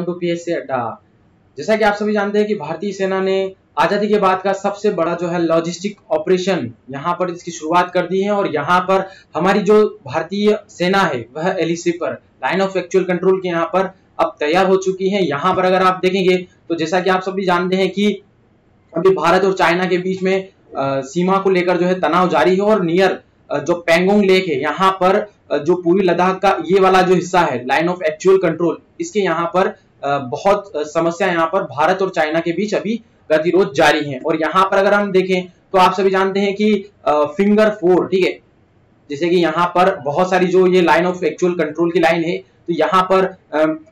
PSC अड्डा। जैसा कि आप सभी जानते हैं कि भारतीय सेना ने आजादी के बाद का सबसे बड़ा जो है लॉजिस्टिक ऑपरेशन यहाँ पर इसकी शुरुआत कर दी है और यहाँ पर हमारी जो भारतीय सेना है वह LAC पर लाइन ऑफ एक्चुअल कंट्रोल के यहाँ पर अब तैयार हो चुकी है। यहाँ पर अगर आप देखेंगे तो जैसा कि आप सभी जानते हैं कि अभी भारत और चाइना के बीच में सीमा को लेकर जो है तनाव जारी है और नियर जो पेंगोंग लेक है यहाँ पर जो पूरी लद्दाख का ये वाला जो हिस्सा है लाइन ऑफ एक्चुअल कंट्रोल इसके यहाँ पर बहुत समस्या यहाँ पर भारत और चाइना के बीच अभी गतिरोध जारी है। और यहाँ पर अगर हम देखें तो आप सभी जानते हैं कि फिंगर 4 ठीक है, जैसे कि यहाँ पर बहुत सारी जो ये लाइन ऑफ एक्चुअल कंट्रोल की लाइन है तो यहाँ पर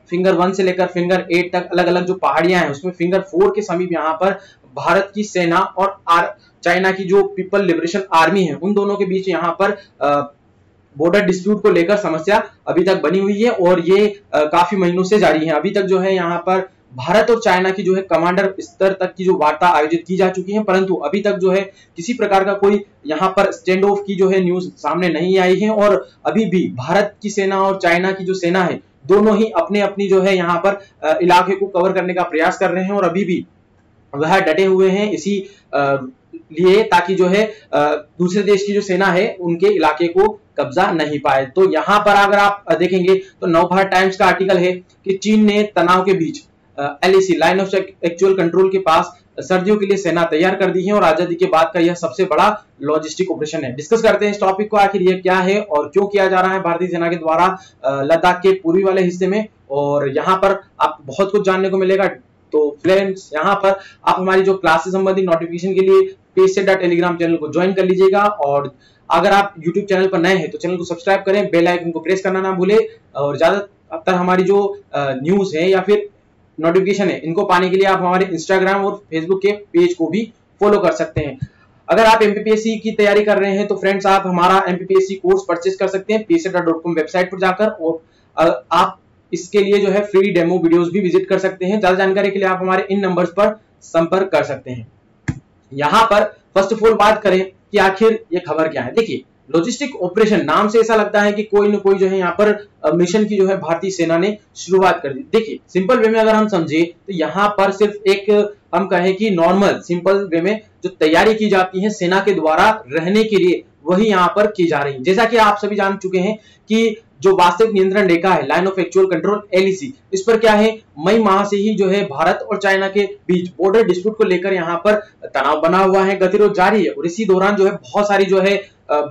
फिंगर 1 से लेकर फिंगर 8 तक अलग अलग जो पहाड़ियां हैं उसमें फिंगर 4 के समीप यहाँ पर भारत की सेना और चाइना की जो पीपल लिबरेशन आर्मी है उन दोनों के बीच यहाँ पर बॉर्डर डिस्प्यूट को लेकर समस्या अभी तक बनी हुई है और ये काफी महीनों से जारी है। अभी तक जो है यहाँ पर भारत और चाइना की जो है कमांडर स्तर तक की जो वार्ता आयोजित की जा चुकी है, परंतु अभी तक जो है किसी प्रकार का कोई यहाँ पर स्टैंड ऑफ की जो है न्यूज सामने नहीं आई है और अभी भी भारत की सेना और चाइना की जो सेना है दोनों ही अपने अपनी जो है यहाँ पर इलाके को कवर करने का प्रयास कर रहे हैं और अभी भी वह डटे हुए हैं इसी लिए ताकि जो है दूसरे देश की जो सेना है उनके इलाके को कब्जा नहीं पाए। तो यहाँ पर अगर आप देखेंगे तो नवभारत टाइम्स का आर्टिकल है कि चीन ने तनाव के बीच LAC line of actual control के पास सर्दियों के लिए सेना तैयार कर दी है और आजादी के बाद का यह सबसे बड़ा लॉजिस्टिक ऑपरेशन है। डिस्कस करते हैं इस टॉपिक को, आखिर यह क्या है और क्यों किया जा रहा है भारतीय सेना के द्वारा लद्दाख के पूर्वी वाले हिस्से में, और यहाँ पर आप बहुत कुछ जानने को मिलेगा। तो फ्रेंड्स यहाँ पर आप हमारी जो क्लासेस संबंधी नोटिफिकेशन के लिए PSC Adda टेलीग्राम चैनल को ज्वाइन कर लीजिएगा और अगर आप यूट्यूब चैनल पर नए हैं तो चैनल को सब्सक्राइब करें, बेल आइकन को प्रेस करना ना भूले और ज्यादातर हमारी जो न्यूज है या फिर नोटिफिकेशन है इनको पाने के लिए आप हमारे इंस्टाग्राम और फेसबुक के पेज को भी फॉलो कर सकते हैं। अगर आप MPPSC की तैयारी कर रहे हैं तो फ्रेंड्स आप हमारा MPPSC कोर्स परचेज कर सकते हैं psc.com वेबसाइट पर जाकर और आप इसके लिए जो है फ्री डेमो वीडियोस भी विजिट कर सकते हैं। ज्यादा जानकारी के लिए आप हमारे इन नंबर्स पर संपर्क कर सकते हैं। यहाँ पर फर्स्ट ऑफ ऑल बात करें कि आखिर ये खबर क्या है। देखिए लॉजिस्टिक ऑपरेशन नाम से ऐसा लगता है कि कोई ना कोई जो है यहाँ पर मिशन की जो है भारतीय सेना ने शुरुआत कर दी। देखिए सिंपल वे में अगर हम समझे तो यहाँ पर सिर्फ एक हम कहें कि नॉर्मल सिंपल वे में जो तैयारी की जाती है सेना के द्वारा रहने के लिए वही यहाँ पर की जा रही है। जैसा कि आप सभी जान चुके हैं कि जो वास्तविक नियंत्रण रेखा है line of actual control LAC इस पर क्या है मई माह से ही जो है भारत और चाइना के बीच बॉर्डर डिस्प्यूट को लेकर यहाँ पर तनाव बना हुआ है, गतिरोध जारी है और इसी दौरान जो है बहुत सारी जो है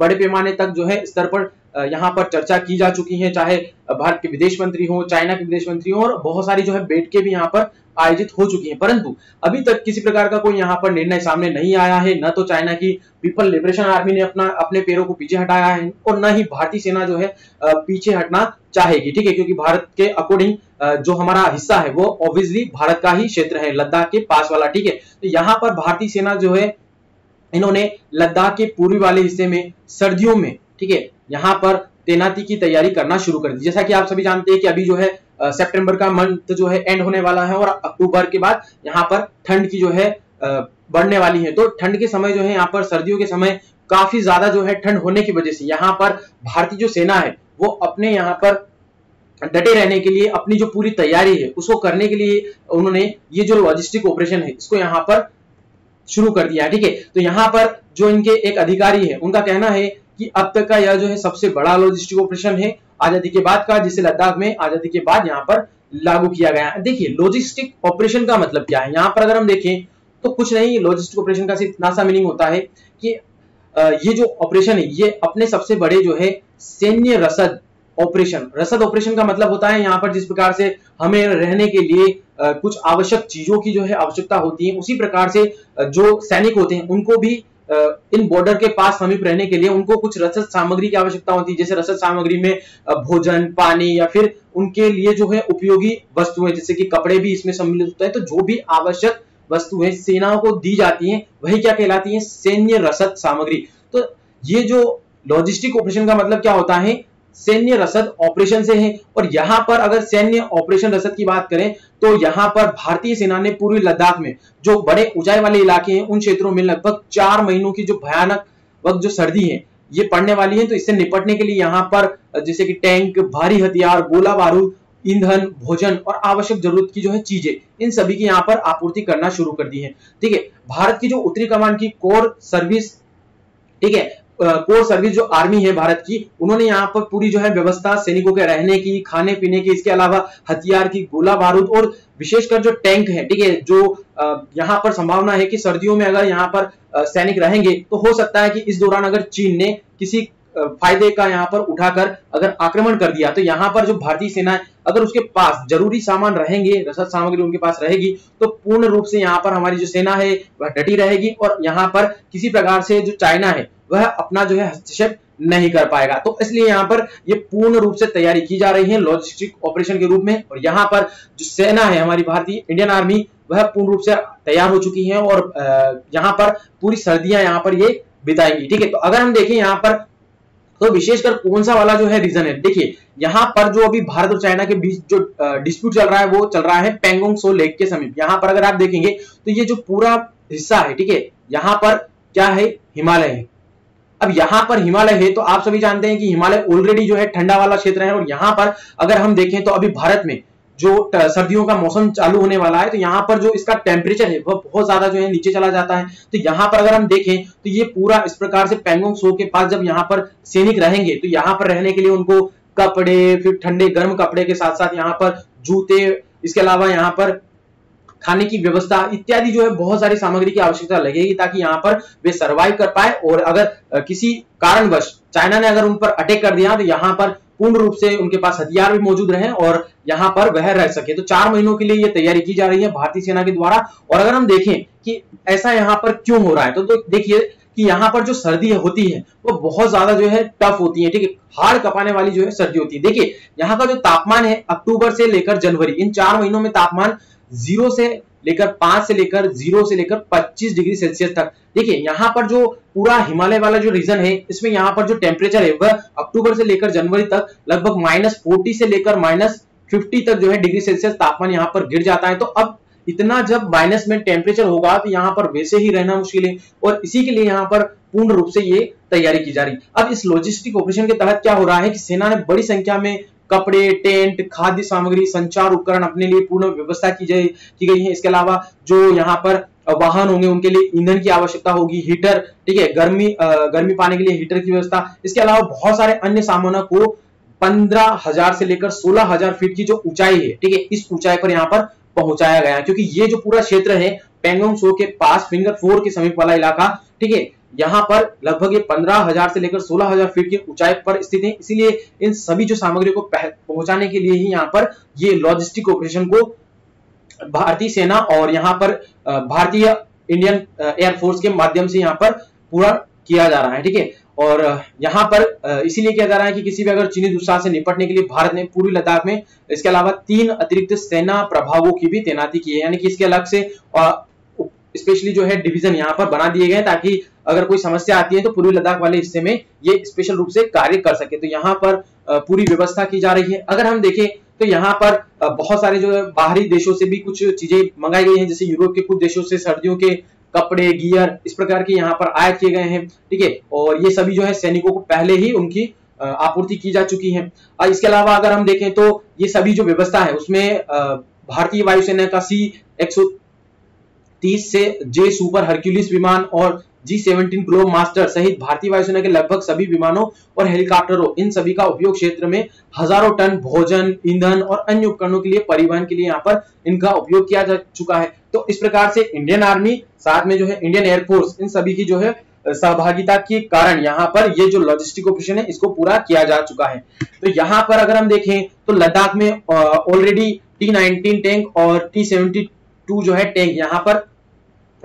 बड़े पैमाने तक जो है स्तर पर यहाँ पर चर्चा की जा चुकी है, चाहे भारत के विदेश मंत्री हो चाइना के विदेश मंत्री हो और बहुत सारी जो है बैठकें भी यहाँ पर आयोजित हो चुकी हैं, परंतु अभी तक किसी प्रकार का कोई यहाँ पर निर्णय सामने नहीं आया है। न तो चाइना की पीपल लिबरेशन आर्मी ने अपने पैरों को पीछे हटाया है और न ही भारतीय सेना जो है पीछे हटना चाहेगी, ठीक है, क्योंकि भारत के अकॉर्डिंग जो हमारा हिस्सा है वो ऑब्वियसली भारत का ही क्षेत्र है लद्दाख के पास वाला, ठीक है। तो यहाँ पर भारतीय सेना जो है इन्होंने लद्दाख के पूर्वी वाले हिस्से में सर्दियों में, ठीक है, यहाँ पर तैनाती की तैयारी करना शुरू कर दी। जैसा कि आप सभी जानते हैं कि अभी जो है सितंबर का मंथ जो है एंड होने वाला है और अक्टूबर के बाद यहाँ पर ठंड की जो है बढ़ने वाली है। तो ठंड के समय जो है यहाँ पर सर्दियों के समय काफी ज्यादा जो है ठंड होने की वजह से यहाँ पर भारतीय जो सेना है वो अपने यहाँ पर डटे रहने के लिए अपनी जो पूरी तैयारी है उसको करने के लिए उन्होंने ये जो लॉजिस्टिक ऑपरेशन है इसको यहाँ पर शुरू कर दिया, ठीक है। तो यहाँ पर जो इनके एक अधिकारी है उनका कहना है कि अब तक का यह जो है सबसे बड़ा लॉजिस्टिक ऑपरेशन है आजादी के बाद का, जिसे लद्दाख में आजादी के बाद यहाँ पर लागू किया गया है। देखिए लॉजिस्टिक ऑपरेशन का मतलब क्या है, यहाँ पर अगर हम देखें तो कुछ नहीं, लॉजिस्टिक ऑपरेशन का सिर्फ इतना सा मीनिंग होता है कि ये जो ऑपरेशन है ये अपने सबसे बड़े जो है सैन्य रसद ऑपरेशन का मतलब होता है यहाँ पर जिस प्रकार से हमें रहने के लिए कुछ आवश्यक चीजों की जो है आवश्यकता होती है उसी प्रकार से जो सैनिक होते हैं उनको भी इन बॉर्डर के पास समीप रहने के लिए उनको कुछ रसद सामग्री की आवश्यकता होती है। जैसे रसद सामग्री में भोजन, पानी या फिर उनके लिए जो है उपयोगी वस्तुएं जैसे कि कपड़े भी इसमें सम्मिलित होते हैं। तो जो भी आवश्यक वस्तुएं सेनाओं को दी जाती हैं वही क्या कहलाती हैं, सैन्य रसद सामग्री। तो ये जो लॉजिस्टिक ऑपरेशन का मतलब क्या होता है, सैन्य रसद ऑपरेशन से है। और यहाँ पर अगर सैन्य ऑपरेशन रसद की बात करें तो यहाँ पर भारतीय सेना ने पूर्वी लद्दाख में जो बड़े ऊंचाई वाले इलाके हैं उन क्षेत्रों में लगभग 4 महीनों की जो भयानक वक्त जो सर्दी है ये पड़ने वाली है, तो इससे निपटने के लिए यहाँ पर जैसे कि टैंक, भारी हथियार, गोला बारूद ईंधन, भोजन और आवश्यक जरूरत की जो है चीजें, इन सभी की यहाँ पर आपूर्ति करना शुरू कर दी है। ठीक है, भारत की जो उत्तरी कमांड की कोर सर्विस, ठीक है, कोर सर्विस जो आर्मी है भारत की, उन्होंने यहाँ पर पूरी जो है व्यवस्था सैनिकों के रहने की, खाने पीने की, इसके अलावा हथियार की, गोला बारूद और विशेषकर जो टैंक है, ठीक है, जो यहाँ पर संभावना है कि सर्दियों में अगर यहाँ पर सैनिक रहेंगे तो हो सकता है कि इस दौरान अगर चीन ने किसी फायदे का यहाँ पर उठाकर अगर आक्रमण कर दिया तो यहाँ पर जो भारतीय सेना है अगर उसके पास जरूरी सामान रहेंगे, रसद सामग्री उनके पास रहेगी तो पूर्ण रूप से यहाँ पर हमारी जो सेना है वह डटी रहेगी और यहाँ पर किसी प्रकार से जो चाइना है वह अपना जो है हस्तक्षेप नहीं कर पाएगा। तो इसलिए यहाँ पर ये पूर्ण रूप से तैयारी की जा रही है लॉजिस्टिक ऑपरेशन के रूप में और यहाँ पर जो सेना है हमारी भारतीय इंडियन आर्मी वह पूर्ण रूप से तैयार हो चुकी है और यहाँ पर पूरी सर्दियां यहाँ पर ये बिताएंगी। ठीक है, तो अगर हम देखें यहाँ पर तो विशेषकर कौन सा वाला जो है रीजन है, देखिए यहाँ पर जो अभी भारत और चाइना के बीच जो डिस्प्यूट चल रहा है वो चल रहा है पेंगोंग सो लेक के समीप। यहाँ पर अगर आप देखेंगे तो ये जो पूरा हिस्सा है, ठीक है, यहाँ पर क्या है, हिमालय है। अब यहाँ पर हिमालय है तो आप सभी जानते हैं कि हिमालय ऑलरेडी जो है ठंडा वाला क्षेत्र है और यहाँ पर अगर हम देखें तो अभी भारत में जो सर्दियों का मौसम चालू होने वाला है तो यहाँ पर जो इसका टेम्परेचर है वह बहुत ज्यादा जो है नीचे चला जाता है। तो यहाँ पर अगर हम देखें तो ये पूरा इस प्रकार से पेंगोंग सो के पास जब यहाँ पर सैनिक रहेंगे तो यहाँ पर रहने के लिए उनको कपड़े, फिर ठंडे गर्म कपड़े के साथ साथ यहाँ पर जूते, इसके अलावा यहाँ पर खाने की व्यवस्था इत्यादि जो है बहुत सारी सामग्री की आवश्यकता लगेगी ताकि यहाँ पर वे सर्वाइव कर पाए और अगर किसी कारणवश चाइना ने अगर उन पर अटैक कर दिया तो यहाँ पर पूर्ण रूप से उनके पास हथियार भी मौजूद रहे और यहाँ पर वह रह सके। तो 4 महीनों के लिए ये तैयारी की जा रही है भारतीय सेना के द्वारा। और अगर हम देखें कि ऐसा यहाँ पर क्यों हो रहा है तो देखिए कि यहाँ पर जो सर्दी होती है वो बहुत ज्यादा जो है टफ होती है, ठीक है, हाड़ कपाने वाली जो है सर्दी होती है। देखिए यहाँ का जो तापमान है अक्टूबर से लेकर जनवरी, इन 4 महीनों में तापमान 0 से लेकर 5 से लेकर 0 से लेकर 25 डिग्री सेल्सियस तक। देखिए यहाँ पर जो पूरा हिमालय वाला जो रीजन है इसमें यहाँ पर जो टेम्परेचर है वह अक्टूबर से लेकर जनवरी तक लगभग -40 से लेकर -50 तक जो है डिग्री सेल्सियस तापमान यहाँ पर गिर जाता है। तो अब इतना जब माइनस में टेम्परेचर होगा तो यहाँ पर वैसे ही रहना मुश्किल है और इसी के लिए यहाँ पर पूर्ण रूप से ये तैयारी की जा रही है। अब इस लॉजिस्टिक ऑपरेशन के तहत क्या हो रहा है कि सेना ने बड़ी संख्या में कपड़े, टेंट, खाद्य सामग्री, संचार उपकरण अपने लिए पूर्ण व्यवस्था की गई है। इसके अलावा जो यहाँ पर वाहन होंगे उनके लिए ईंधन की आवश्यकता होगी, हीटर, ठीक है, गर्मी पाने के लिए हीटर की व्यवस्था, इसके अलावा बहुत सारे अन्य सामानों को 15,000 से लेकर 16,000 फीट की जो ऊंचाई है, ठीक है, इस ऊंचाई पर यहाँ पर पहुंचाया गया क्योंकि ये जो पूरा क्षेत्र है पेंगोंग सो के पास फिंगर 4 के समीप वाला इलाका, ठीक है, यहाँ पर लगभग ये 15,000 से लेकर 16,000 फीट की ऊंचाई पर स्थित है। इसीलिए इन सभी जो सामग्री को पहुंचाने के लिए ही यहाँ पर ये लॉजिस्टिक ऑपरेशन को भारतीय सेना और यहाँ पर भारतीय इंडियन एयरफोर्स के माध्यम से यहाँ पर पूरा किया जा रहा है, ठीक है। और यहाँ पर इसीलिए किया जा रहा है कि किसी भी अगर चीनी दुस्साहस से निपटने के लिए भारत ने पूरी लद्दाख में इसके अलावा 3 अतिरिक्त सेना प्रभावों की भी तैनाती की है, यानी कि इसके अलग से स्पेशली जो है डिवीजन यहाँ पर बना दिए गए ताकि अगर कोई समस्या आती है तो पूर्वी लद्दाख वाले हिस्से में ये स्पेशल रूप से कार्य कर सके। तो यहाँ पर पूरी व्यवस्था की जा रही है। अगर हम देखें तो यहाँ पर बहुत सारे जो है बाहरी देशों से भी कुछ चीजें मंगाई गई हैं, जैसे यूरोप के कुछ देशों से सर्दियों के कपड़े, गियर, इस प्रकार के यहाँ पर आयात किए गए हैं, ठीक है, और ये सभी जो है सैनिकों को पहले ही उनकी आपूर्ति की जा चुकी है। और इसके अलावा अगर हम देखें तो ये सभी जो व्यवस्था है उसमें भारतीय वायुसेना का C-130 से जे सुपर हरक्यूलिस विमान और G-17 ग्लोबमास्टर सहित भारतीय वायुसेना के लगभग सभी विमानों और हेलीकॉप्टरों, इन सभी का उपयोग क्षेत्र में हजारों टन भोजन, ईंधन और अन्य उपकरणों के लिए परिवहन के लिए यहाँ पर इनका उपयोग किया जा चुका है। तो इस प्रकार से इंडियन आर्मी साथ में जो है इंडियन एयरफोर्स, इन सभी की जो है सहभागिता के कारण यहाँ पर ये जो लॉजिस्टिक ऑपरेशन है इसको पूरा किया जा चुका है। तो यहाँ पर अगर हम देखें तो लद्दाख में ऑलरेडी T-19 टैंक और T-72 जो है टैंक यहाँ पर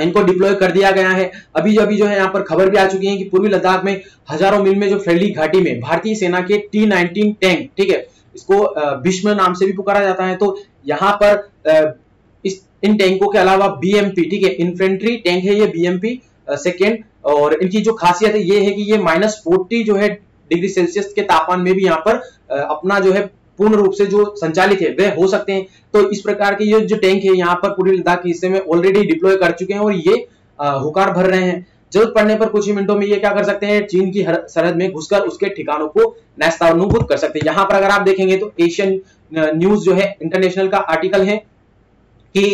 इनको डिप्लॉय कर दिया गया है। अभी जो है यहाँ पर खबर भी आ चुकी है कि पूर्वी लद्दाख में हजारों मील में जो फैली घाटी में भारतीय सेना के T-19 टैंक, ठीक है, इसको भीष्म नाम से भी पुकारा जाता है, तो यहाँ पर इन टैंकों के अलावा BMP, ठीक है, इन्फेंट्री टैंक है ये BMP 2 और इनकी जो खासियत है ये है कि ये -40 जो है डिग्री सेल्सियस के तापमान में भी यहाँ पर अपना जो है पूर्ण रूप से जो संचालित है वे हो सकते हैं। तो इस प्रकार के ये जो टैंक है यहाँ पर पूरी लद्दाख के हिस्से में ऑलरेडी डिप्लॉय कर चुके हैं और ये हुकार भर रहे हैं। जरूरत पड़ने पर कुछ ही मिनटों में ये क्या कर सकते हैं, चीन की सरहद में घुसकर उसके ठिकानों को नेस्तनाबूद कर सकते हैं। यहां पर अगर आप देखेंगे तो एशियन न्यूज जो है इंटरनेशनल का आर्टिकल है कि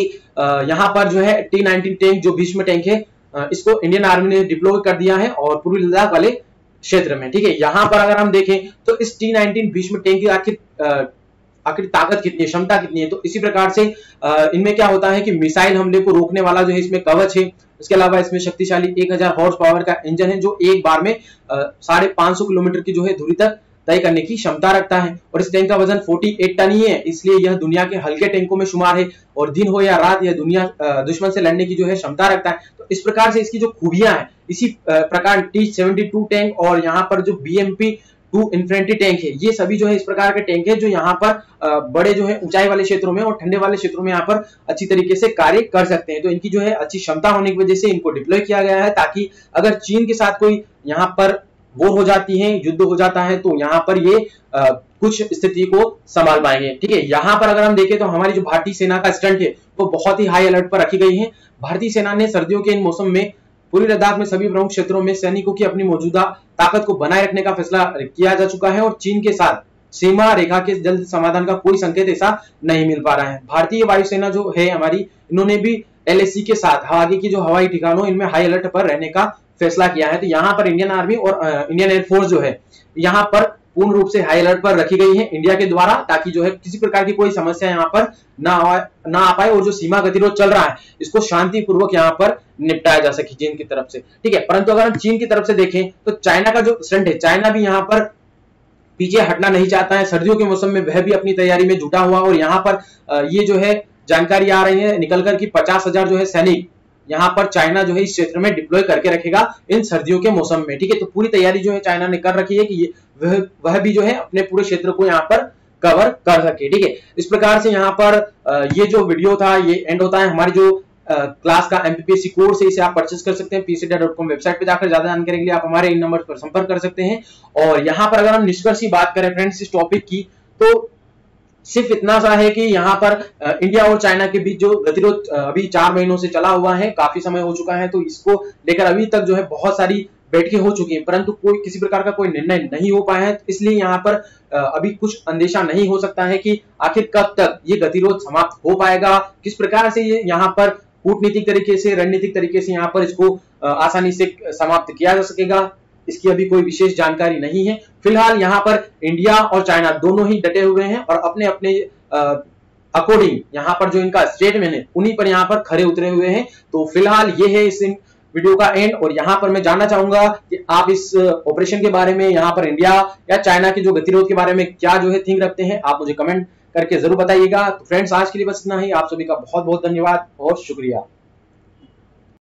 यहां पर जो है T-90 टैंक जो भीष्म टैंक है इसको इंडियन आर्मी ने डिप्लॉय कर दिया है और पूर्वी लद्दाख वाले क्षेत्र में, ठीक है। यहां पर अगर हम देखें तो इस T-19 भीष्म टैंक की आखिर ताकत कितनी है, क्षमता कितनी है, तो इसी प्रकार से इनमें क्या होता है कि मिसाइल हमले को रोकने वाला जो है इसमें कवच है, इसके अलावा इसमें शक्तिशाली 1000 हॉर्स पावर का इंजन है जो एक बार में 550 किलोमीटर की जो है दूरी तक तय करने की क्षमता रखता है और इस टैंक का वजन 48 टन ही है, इसलिए यह दुनिया के हल्के टैंकों में शुमार है और दिन हो या रात यह दुनिया दुश्मन से लड़ने की जो है क्षमता रखता है। तो इस प्रकार से इसकी जो खूबियां हैं, इसी प्रकार T-72 टैंक और यहाँ पर जो BMP-2 इन्फेंट्री टैंक है, ये सभी जो है इस प्रकार के टैंक है जो यहाँ पर बड़े जो है ऊंचाई वाले क्षेत्रों में और ठंडे वाले क्षेत्रों में यहाँ पर अच्छी तरीके से कार्य कर सकते हैं। तो इनकी जो है अच्छी क्षमता होने की वजह से इनको डिप्लॉय किया गया है ताकि अगर चीन के साथ कोई यहाँ पर वो हो जाती है, युद्ध हो जाता है, तो यहाँ पर ये कुछ स्थिति को संभाल पाएंगे, ठीक है। यहाँ पर अगर हम देखें तो हमारी जो भारतीय सेना का स्टंट है वो बहुत ही हाई अलर्ट पर रखी गई है। भारतीय सेना ने सर्दियों के इन मौसम में पूरी लद्दाख में सभी प्रमुख क्षेत्रों में सैनिकों की अपनी मौजूदा ताकत को बनाए रखने का फैसला किया जा चुका है और चीन के साथ सीमा रेखा के जल्द समाधान का कोई संकेत ऐसा नहीं मिल पा रहा है। भारतीय वायुसेना जो है हमारी, इन्होंने भी LAC के साथ आगे की जो हवाई ठिकानों इनमें हाई अलर्ट पर रहने का फैसला किया है। तो यहाँ पर इंडियन आर्मी और इंडियन एयरफोर्स जो है यहाँ पर पूर्ण रूप से हाई अलर्ट पर रखी गई है इंडिया के द्वारा, ताकि जो है किसी प्रकार की कोई समस्या यहाँ पर ना आ पाए और जो सीमा गतिरोध चल रहा है इसको शांतिपूर्वक यहाँ पर निपटाया जा सके चीन की तरफ से, ठीक है। परंतु अगर हम चीन की तरफ से देखें तो चाइना का जो स्टंट है, चाइना भी यहाँ पर पीछे हटना नहीं चाहता है। सर्दियों के मौसम में वह भी अपनी तैयारी में जुटा हुआ और यहाँ पर ये जो है जानकारी आ रही है निकलकर कि 50,000 जो है सैनिक यहाँ पर चाइना जो है इस क्षेत्र में डिप्लॉय करके रखेगा इन सर्दियों के मौसम में, ठीक है। तो पूरी तैयारी जो है चाइना ने कर रखी है कि वह भी जो है अपने पूरे क्षेत्र को यहाँ पर कवर कर सके, ठीक है। इस प्रकार से यहाँ पर ये जो वीडियो था ये एंड होता है। हमारी जो क्लास का MPPSC कोर्स है इसे आप परचेस कर सकते हैं psadda.com वेबसाइट पे जाकर। ज्यादा जानकारी के लिए आप हमारे इन नंबर पर संपर्क कर सकते हैं। और यहाँ पर अगर हम निष्कर्ष की बात करें फ्रेंड्स इस टॉपिक की, तो सिर्फ इतना सा है कि यहाँ पर इंडिया और चाइना के बीच जो गतिरोध अभी 4 महीनों से चला हुआ है, काफी समय हो चुका है, तो इसको लेकर अभी तक जो है बहुत सारी बैठकें हो चुकी हैं, परंतु कोई किसी प्रकार का कोई निर्णय नहीं हो पाया है। इसलिए यहाँ पर अभी कुछ अंदेशा नहीं हो सकता है कि आखिर कब तक ये गतिरोध समाप्त हो पाएगा, किस प्रकार से ये यहाँ पर कूटनीतिक तरीके से, रणनीतिक तरीके से यहाँ पर इसको आसानी से समाप्त किया जा सकेगा, इसकी अभी कोई विशेष जानकारी नहीं है। फिलहाल यहाँ पर इंडिया और चाइना दोनों ही डटे हुए हैं और अपने अपने अकॉर्डिंग यहाँ पर जो इनका स्टेटमेंट है उन्हीं पर यहाँ पर खड़े उतरे हुए हैं। तो फिलहाल ये है इस वीडियो का एंड। और यहाँ पर मैं जानना चाहूंगा कि आप इस ऑपरेशन के बारे में, यहाँ पर इंडिया या चाइना के जो गतिरोध के बारे में क्या जो है थिंक रखते हैं, आप मुझे कमेंट करके जरूर बताइएगा। तो फ्रेंड्स आज के लिए बस इतना ही। आप सभी का बहुत बहुत धन्यवाद और शुक्रिया।